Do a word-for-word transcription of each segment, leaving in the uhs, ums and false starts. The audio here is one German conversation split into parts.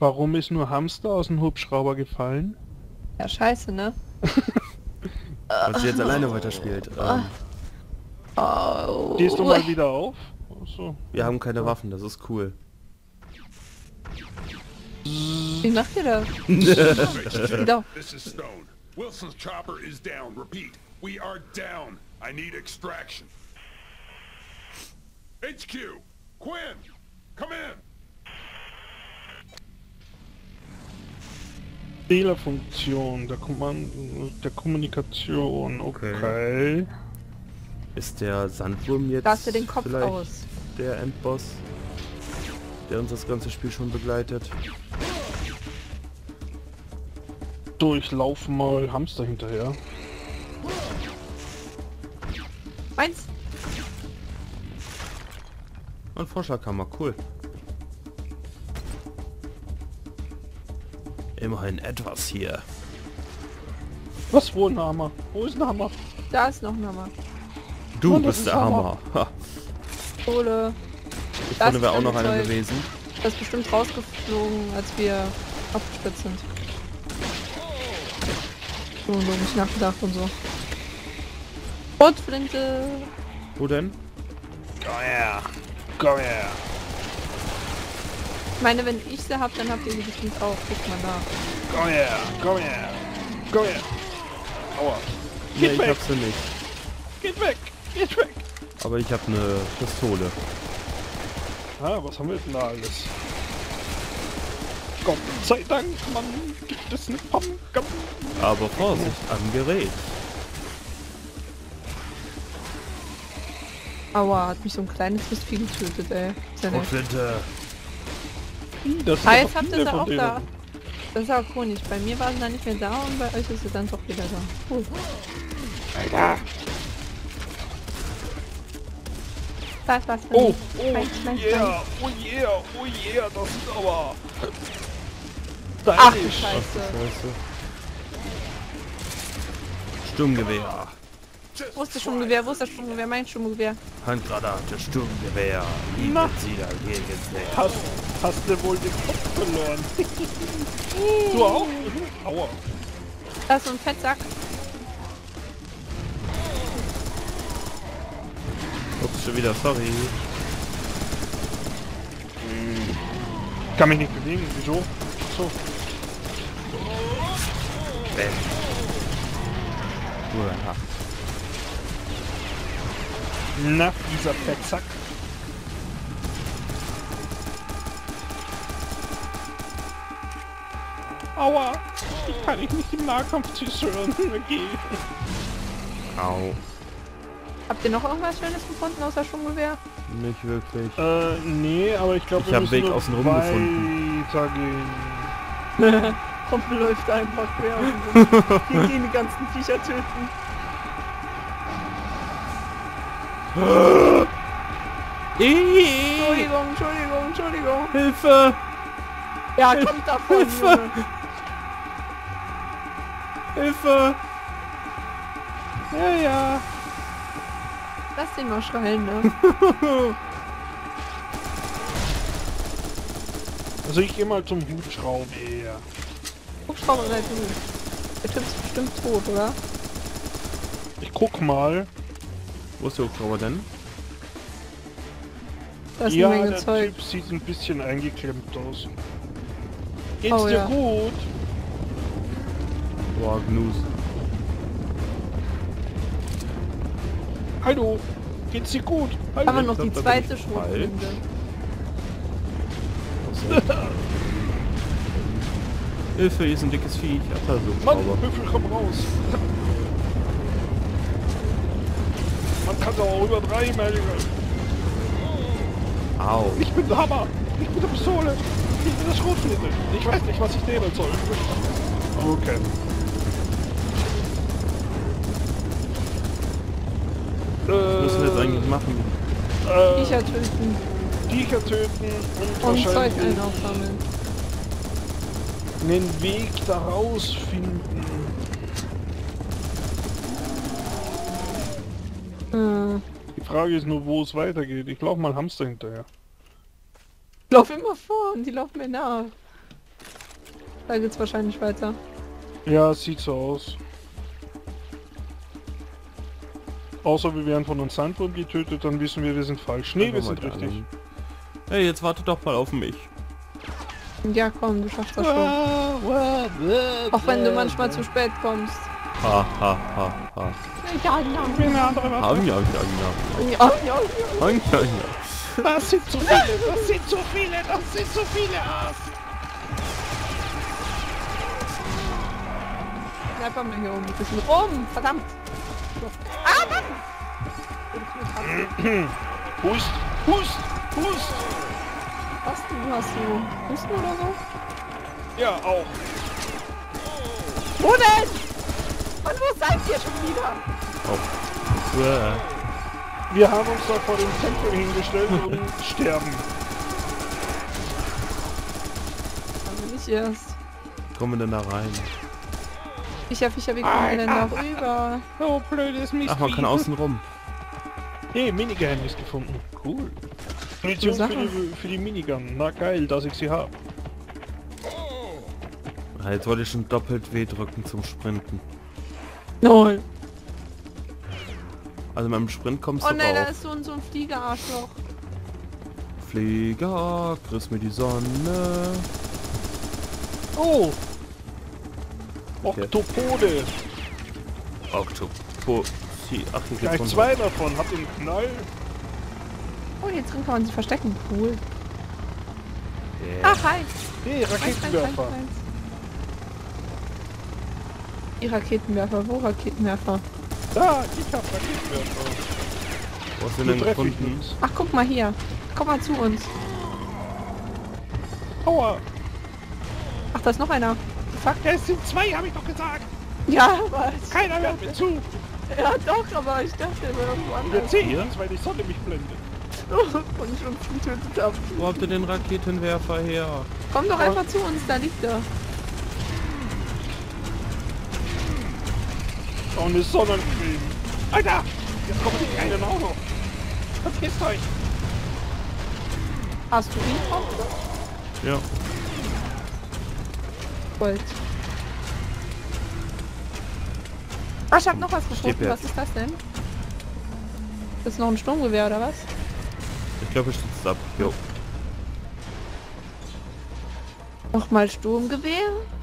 Warum ist nur Hamster aus dem Hubschrauber gefallen? Ja, scheiße, ne? Weil sie jetzt alleine weiterspielt. Ähm, oh. Gehst du mal wieder auf? Achso. Wir haben keine Waffen, das ist cool. Wie macht ihr das? Genau. This is Stone. Wilson's chopper is down. Repeat. We are down. I need extraction. H Q. Quinn. Come in. Fehlerfunktion der Kommand- der Kommunikation. Okay. Okay. Ist der Sandwurm jetzt Lass dir den Kopf vielleicht aus. Der Endboss, der uns das ganze Spiel schon begleitet? So, ich lauf mal Hamster hinterher. Meins! Und Forscherkammer, cool. Immerhin etwas hier. Was, wo ein Hammer? Wo ist ein Hammer? Da ist noch ein Hammer. Du Und bist der Hammer. Hammer. Kohle. Ich finde, wäre auch noch einer gewesen. Das ist bestimmt rausgeflogen, als wir aufgespitzt sind. So, so nicht nachgedacht und so. Rotflinte! Wo denn? Komm her! Komm her! Ich meine, wenn ich sie hab, dann habt ihr sie bestimmt auch. Guckt mal nach. Komm her! Komm her! Komm her! Aua! Geht nee, ich weg. Hab sie nicht. Geht weg! Geht weg! Aber ich hab eine Pistole. Ah, was haben wir denn da alles? Gott sei Dank, Mann, gibt es eine Pumpgun. Aber Vorsicht am Gerät. Aua, hat mich so ein kleines Mistvieh getötet, ey. Schrotflinte. Das ah, jetzt habt ihr da auch denen. Da. Das ist auch chronisch. Bei mir waren sie dann nicht mehr da und bei euch ist sie dann doch wieder da. Uh. Alter. Was, was, was? Oh, oh, mein, mein, yeah, mein. oh yeah, oh yeah, das ist aber... Da Ach, ist Scheiße. Ach, Scheiße. Sturmgewehr. Wo ist das Sturmgewehr? Wo ist das Sturmgewehr? Mein Sturmgewehr. Handgranate, Sturmgewehr. Na. Hast, hast du wohl den Kopf verloren? Du auch? Aua. Da ist so ein Fettsack. Ups, schon wieder, sorry. Hm. Kann mich nicht bewegen, wieso? So. Bäm. Uah. Na, dieser Fettsack. Aua! Ich kann dich nicht im Nahkampf zerstören. Okay. Au. Habt ihr noch irgendwas Schönes gefunden außer Sturmgewehr? Nicht wirklich. Äh, nee, aber ich glaube, wir haben Weg außenrum gefunden. Weitergehen. Kumpel läuft einfach quer auf den Weg. Wir gehen die ganzen Viecher töten. Entschuldigung, Entschuldigung, Entschuldigung. Hilfe! Ja, kommt davon. Hilfe! Hilfe! Ja, ja. Lass den mal schreien, ne? Also ich gehe mal zum Hubschrauber. Hubschrauber seid du. Der Typ ist bestimmt tot, oder? Ich guck mal. Wo ist der Hubschrauber denn? Da ist ja, eine Menge der Zeug. Typ sieht ein bisschen eingeklemmt aus. Geht's oh, dir ja. gut? Boah, Gnus. Hallo, geht's dir gut? Hallo. Aber noch die zweite Schrotflinte. Hilfe, hier ist ein dickes Vieh. Ich hab da so. Mann, Büffel, komm raus. Man kann doch auch über drei melden. Au. Ich bin der Hammer. Ich bin der Pistole. Ich bin der Schrotflinte. Ich weiß nicht, was ich nehmen soll. Okay. Was müssen wir jetzt eigentlich machen? Äh, Viecher töten. Viecher töten und, und wahrscheinlich Zeug einsammeln. Den Weg daraus finden. Äh. Die Frage ist nur, wo es weitergeht. Ich laufe mal Hamster hinterher. Ich laufe immer vor und die laufen mir nach. Da geht's wahrscheinlich weiter. Ja, sieht so aus. Außer wir werden von einem Sandwurm getötet, dann wissen wir, wir sind falsch. Nee, wir sind richtig. Hey, jetzt wartet doch mal auf mich. Ja, komm, du schaffst das schon. Auch wenn du manchmal zu spät kommst. Ha, ha, ha, ha. Ja, ja, ja, ja, ja, ja, ja. Das sind zu viele, das sind zu viele, das sind zu viele. Bleib mal hier oben, ein bisschen rum, verdammt. Ah, Mann! Hust, hust, hust! Was denn, hast du? Husten oder so? Ja, auch. Wo denn? Und wo seid ihr schon wieder? Oh. Wir haben uns da vor dem Tempel hingestellt und sterben. Also nicht erst. Kommen wir denn da rein? Fischer, Fischer, wie kommen wir denn da rüber? So blödes Mist. Ach, man kann außen rum. Hey, Minigeheimnis gefunden. Cool. Munition für die, für die Minigun. Na geil, dass ich sie habe. Ah, jetzt wollte ich schon doppelt W drücken zum Sprinten. Nein. Also in meinem Sprint kommst du. Oh nein, da ist so ein, so ein Fliegerarschloch. Flieger, kriegst mir die Sonne. Oh. Okay. Oktopode! Oktopode. Ach, hier gleich zwei davon, habt ihr einen Knall? Oh, hier drin kann man sie verstecken. Cool. Yeah. Ach, hi! Hey, Raketenwerfer! Die Raketenwerfer, wo Raketenwerfer? Da, ich hab Raketenwerfer. Was sind denn gefunden? Ach, guck mal hier. Komm mal zu uns. Aua! Ach, da ist noch einer. Fuck, es sind zwei, habe ich doch gesagt. Ja, aber... Keiner hört mir zu. Ja doch, aber ich dachte, er wäre irgendwo anders. Wir sehen uns, weil die Sonne mich blendet. Oh, und ich uns getötet habe. Wo habt ihr den Raketenwerfer her? Komm doch oh. einfach zu uns, da liegt er. Oh, eine Sonnencreme. Alter, jetzt kommt die einen auch noch. Verpisst euch. Hast du ihn auch? Ja. Ah, ich hab noch was gefunden. Was ist das denn? Ist noch ein Sturmgewehr oder was? Ich glaube, ich stütze es ab. Jo. Nochmal Sturmgewehr?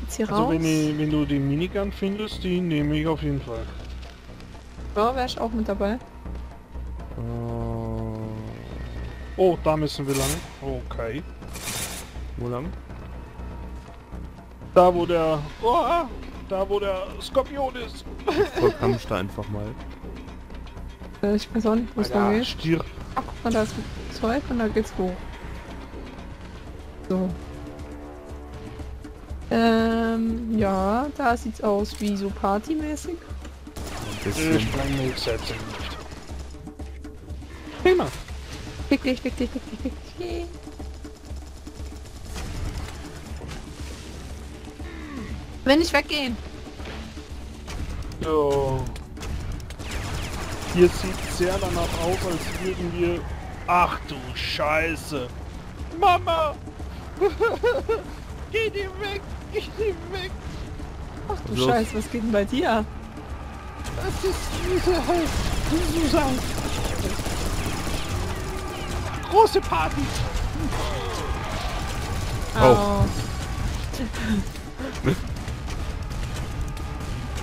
Jetzt hier also raus. Wenn, ich, wenn du die Minigun findest, die nehme ich auf jeden Fall. Ja, wäre ich auch mit dabei. Uh... Oh, da müssen wir lang. Okay. Wo lang? Da wo der... Oh, da wo der Skorpion ist. Vollkampf da einfach mal. Äh, ich weiß auch nicht, wo es da geht. Stirb. Ach, guck mal, da ist Zeug und da geht's hoch. So. Ähm, ja, da sieht's aus wie so partymäßig. Ich spreng mich selbst nicht. Prima. Klick, klick, klick, klick, klick, klick, klick. Wenn ich weggehen. So. Hier sieht sehr danach aus, als würden wir... Ach du Scheiße. Mama! Geh die weg! Geh die weg! Ach du Los. Scheiße, was geht denn bei dir? Das ist diese Hälfte. Susan. Große Party! Oh.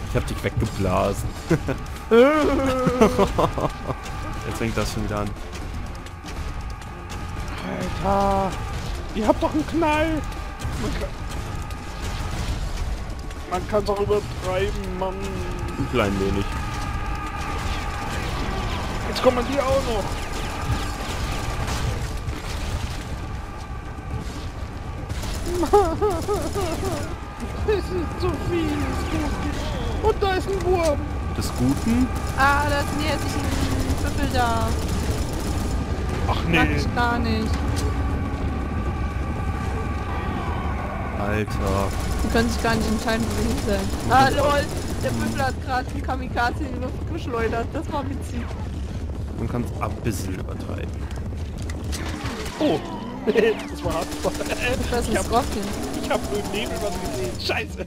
Ich hab dich weggeblasen. Jetzt fängt das schon wieder an. Alter! Ihr habt doch einen Knall! Man kann es auch übertreiben, Mann. Ein klein wenig. Jetzt kommen die auch noch. Das ist zu viel. Und da ist ein Wurm. Des Guten? Ah, da ist ein Büffel da. Ach nee. Mag ich gar nicht. Alter. Die können sich gar nicht entscheiden, wo wir hin sind. Ah, lol. Der Büffel hat gerade einen Kamikaze in die Luft geschleudert. Das war witzig. Man kann es ein bisschen übertreiben. Oh. Das war hart. Das ist ein Skorpion. hab nur im Nebel was gesehen. Scheiße.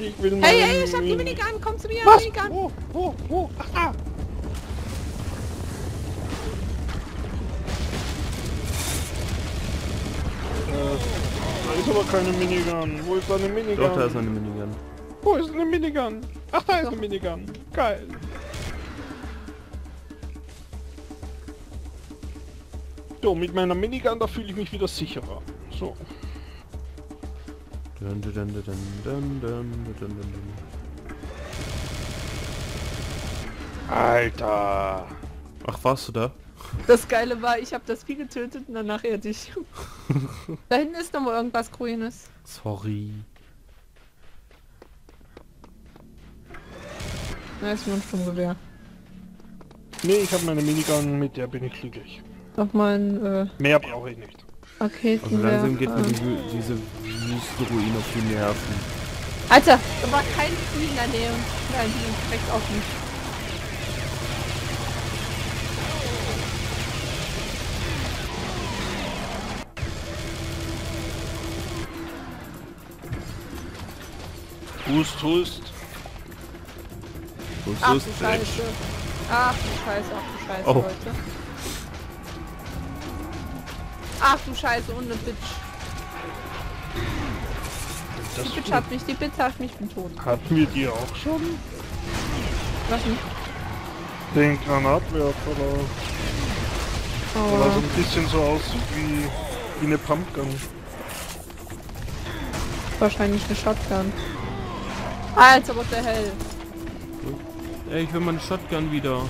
Ich will mal... Hey, hey, ich hab die Minigun. Komm zu mir, was? Minigun. Wo, wo, wo? Aha. Da ist aber keine Minigun. Wo ist da eine Minigun? Doch, da ist eine Minigun. Wo ist eine Minigun? Ach, da ist eine Minigun. Geil. So, mit meiner Minigun, da fühle ich mich wieder sicherer. So. Dun, dun, dun, dun, dun, dun, dun, dun. Alter. Ach, warst du da? Das Geile war, ich habe das Vieh getötet und danach er dich. Da hinten ist noch mal irgendwas Grünes. Sorry. Na, ist nur ein Sturmgewehr. Nee, ich habe meine Minigun, mit der bin ich glücklich. Noch mal ein, äh... mehr brauche ich nicht. Okay, also langsam geht mir die, diese Wüstenruine auf die Nerven. Alter, da war kein Vieh in der Nähe. Nein, die sind direkt auf mich. Hust, hust. Hust, ach, hust, du Scheiße. Ach du Scheiße, ach du Scheiße, oh. Leute. Ach du Scheiße, und eine Bitch. Das die Bitch hat mich, die Bitch hat mich, bin tot. Hatten wir die auch schon? Was denn? Den Granatwerfer da. Oh. Oder so ein bisschen so aus wie, wie eine Pumpgun. Wahrscheinlich eine Shotgun. Alter, what the hell? Ey, ich will meine Shotgun wieder.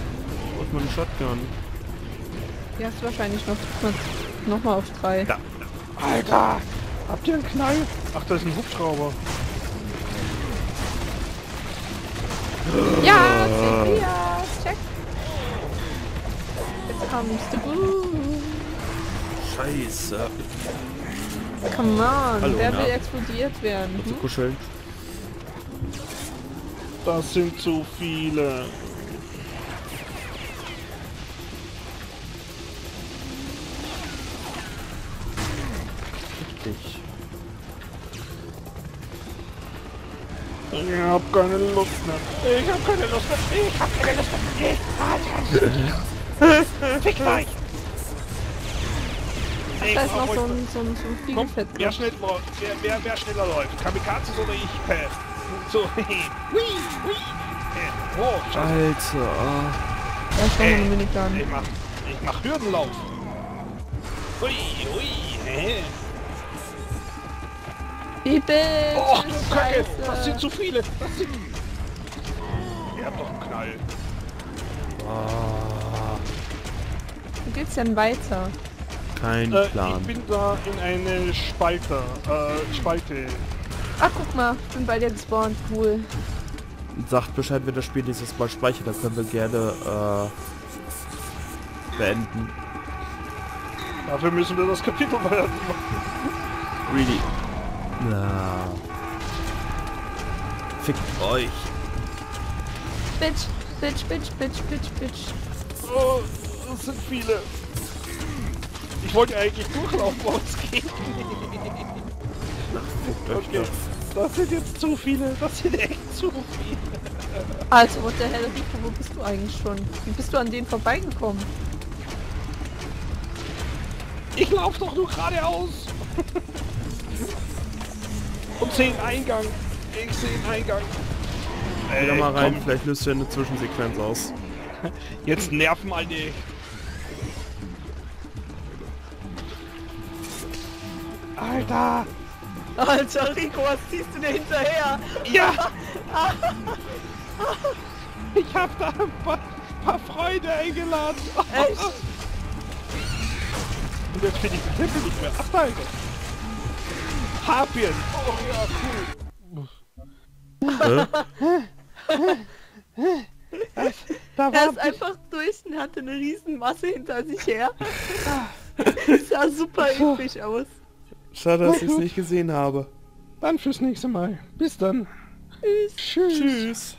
Ich brauche meine Shotgun. Die hast du wahrscheinlich noch, noch mal auf drei. Da. Alter! Habt ihr einen Knall? Ach, da ist ein Hubschrauber. Ja, check, ja, check. Jetzt kommst du gut. Scheiße. Come on, hallo, der will explodiert werden. Hm? Kuscheln. Das sind zu viele. Richtig. Ich hab keine Lust mehr. Ich hab keine Lust mehr. Ich hab keine Lust mehr. Ich hab keine Lust. Ach, da ist noch so ein, so ein, so ein Fliegenfett. Komm, wer, schnell, wer, wer, wer schneller läuft? Kamikazes oder ich? So, hui, hui. Oh, Alter. Ja, ich, ey, ich, mach, ich mach Hürdenlauf. Hui, hui. Die Bitch. Oh, du Kacke. Das sind zu viele. Das sind... Ihr habt doch einen Knall. Ah. Wo geht's denn weiter? Kein äh, Plan. Ich bin da in eine Spalte. Äh, Spalte. Ach, guck mal, ich bin bei dir gespawnt, cool. Sagt Bescheid, wenn das Spiel dieses Mal speichert, dann können wir gerne äh, beenden. Dafür müssen wir das Kapitel machen. Really? Na. Fickt euch. Bitch, bitch, bitch, bitch, bitch, bitch. Oh, das sind viele. Ich wollte eigentlich durchlaufen, aber es geht nicht. Okay, das sind jetzt zu viele, das sind echt zu viele. Also, what the hell, wo bist du eigentlich schon? Wie bist du an denen vorbeigekommen? Ich laufe doch nur geradeaus. Und sehe einen Eingang. Ich sehe einen Eingang. Ey, wieder mal rein, komm. Vielleicht löst du eine Zwischensequenz aus. Jetzt nerven mal die... Alter! Alter, Rico, was ziehst du denn hinterher? Ja! Ich hab da ein paar, paar Freunde eingeladen! Echt? Und jetzt finde ich den Tempel nicht mehr. Ach, danke! Harpien! Oh ja, cool! Da war er ist einfach durch und hatte eine riesen Masse hinter sich her. Das sah super üppig aus. Schade, dass ich es nicht gesehen habe. Dann fürs nächste Mal. Bis dann. Tschüss. Tschüss. Tschüss.